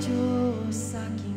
Joe Saki.